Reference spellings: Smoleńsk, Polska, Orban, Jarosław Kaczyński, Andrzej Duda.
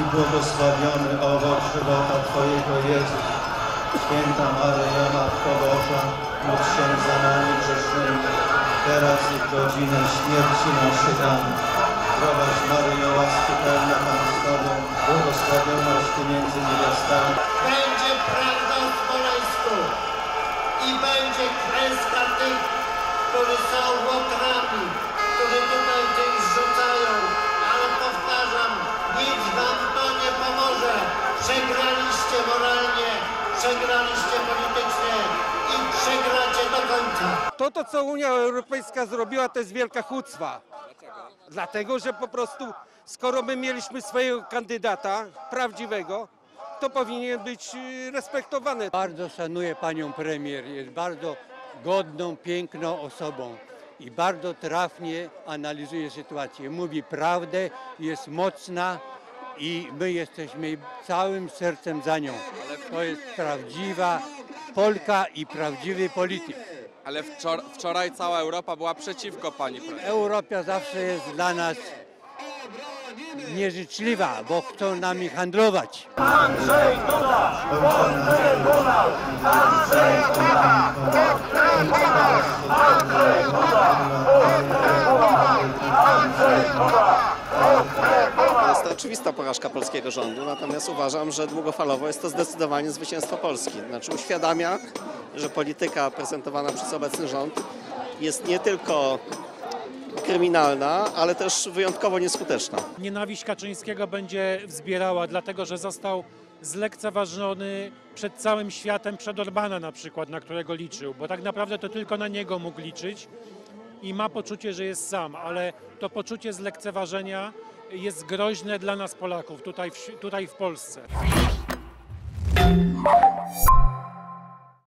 i błogosławiony owoc żywota Twojego, Jezus. Święta Maryjo, Matko Boża, módl się za nami grzesznymi, teraz i w godzinę śmierci naszej. Amen. Zdrowaś Maryjo, łaski pełna Pan z Tobą, błogosławionaś Ty między niewiastami. Będzie prawda w Smoleńsku i będzie kreska tych, którzy są łotrami, którzy tutaj gdzieś rzucają, ale powtarzam, nic wam to nie pomoże. Przegraliście moralnie, przegraliście politycznie i przegracie do końca. To, co Unia Europejska zrobiła, to jest wielka hucwa. Dlatego, że po prostu, skoro my mieliśmy swojego kandydata, prawdziwego, to powinien być respektowany. Bardzo szanuję panią premier, jest bardzo godną, piękną osobą i bardzo trafnie analizuje sytuację. Mówi prawdę, jest mocna i my jesteśmy całym sercem za nią. To jest prawdziwa Polka i prawdziwy polityk. Ale wczoraj cała Europa była przeciwko pani premier. Europa zawsze jest dla nas nieżyczliwa, bo chcą nami handlować. Andrzej Duda! Andrzej Duda! Andrzej Duda! Andrzej Duda! Andrzej Duda! To jest to oczywista porażka polskiego rządu, natomiast uważam, że długofalowo jest to zdecydowanie zwycięstwo Polski. Znaczy uświadamia, że polityka prezentowana przez obecny rząd jest nie tylko kryminalna, ale też wyjątkowo nieskuteczna. Nienawiść Kaczyńskiego będzie wzbierała, dlatego że został zlekceważony przed całym światem, przed Orbana na przykład, na którego liczył, bo tak naprawdę to tylko na niego mógł liczyć i ma poczucie, że jest sam, ale to poczucie zlekceważenia jest groźne dla nas Polaków tutaj w Polsce.